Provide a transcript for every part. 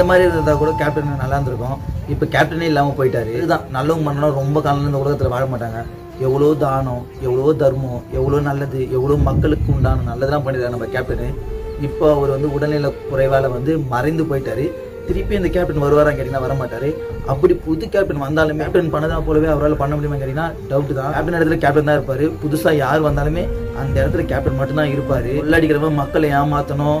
இந்த மாதிரி இருந்தா கூட கேப்டன் நல்லா இருந்திருக்கும். இப்போ கேப்டனே இல்லாம போயிட்டாரு. இதுதான் நல்லவங்க பண்ணனா ரொம்ப காலம் இந்த உலகத்துல வாழ மாட்டாங்க. எவ்வளோ தானம், எவ்வளோ தர்மம், எவ்வளோ நல்லது, எவ்வளோ மக்களுக்கு உண்டான நல்லதெல்லாம் பண்ணிடுறாரு நம்ம கேப்டனு. இப்போ அவர் வந்து உடல்நிலை குறைவால் வந்து மறைந்து போயிட்டாரு. திருப்பி இந்த கேப்டன் வருவாரான்னு கேட்டிங்கன்னா வரமாட்டார். அப்படி புது கேப்டன் வந்தாலுமே கேப்டன் பண்ணதான் போலவே அவரால் பண்ண முடியுமா கேட்டிங்கன்னா டவுட்டு தான். கேப்டன் இடத்துல கேப்டன் தான் இருப்பார். புதுசாக யார் வந்தாலுமே அந்த இடத்துல கேப்டன் மட்டும்தான் இருப்பார். உள்ளடிக்கிறவங்க மக்களை ஏமாற்றணும்,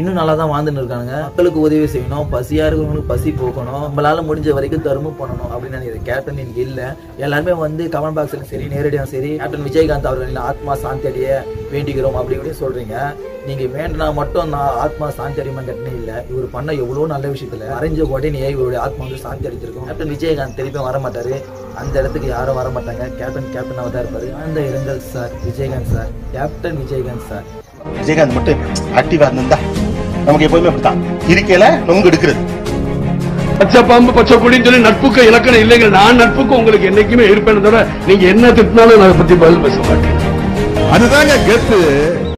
இன்னும் நல்லா தான் வாழ்ந்துன்னு இருக்காங்க. மக்களுக்கு உதவி செய்யணும், பசியாக இருக்கிறவங்களுக்கு பசி போக்கணும், நம்மளால் முடிஞ்ச வரைக்கும் தர்மம் பண்ணணும் அப்படின்னு நினைக்கிறேன். கேப்டன் எனக்கு இல்லை. எல்லாருமே வந்து கமெண்ட் பாக்ஸ்லையும் சரி, நேரடியாக சரி, கேப்டன் விஜயகாந்த் அவர்களின் ஆத்மா சாந்தி அடைய வேண்டிக்கிறோம் அப்படி இப்படின்னு சொல்கிறீங்க. நீங்கள் வேண்டினா மட்டும் நான் ஆத்மா சாந்தி அடையுமா கேட்டனே இல்லை. இவர் பண்ண எவ்வளோ நல்ல விஷயத்தில் அறிஞ்ச உடனே இவருடைய ஆத்மா வந்து சாந்தி அடிச்சிருக்கும். கேப்டன் விஜயகாந்த் திருப்பி வரமாட்டார். அந்த இடத்துக்கு யாரும் வரமாட்டாங்க. கேப்டனாக தான் இருப்பார். அந்த இரங்கல் sir, Vijayakanth sir, captain Vijayakanth sir. Vijayakanth மட்டும் ஆக்டிவா இருந்தா நமக்கு எப்பவுமே அப்படித்தான் இருக்கல நமக்கு எடுக்கிறது. பச்சை பாம்பு பச்சை கொடின்னு சொல்லி நட்புக்கு இலக்கணம் இல்லைங்க. நான் நட்புக்கு உங்களுக்கு என்னைக்குமே இருப்பேன்னு தவிர நீங்க என்ன திட்டினாலும் நான் பத்தி பதில் பேச மாட்டேன். அதுதாங்க கெத்து.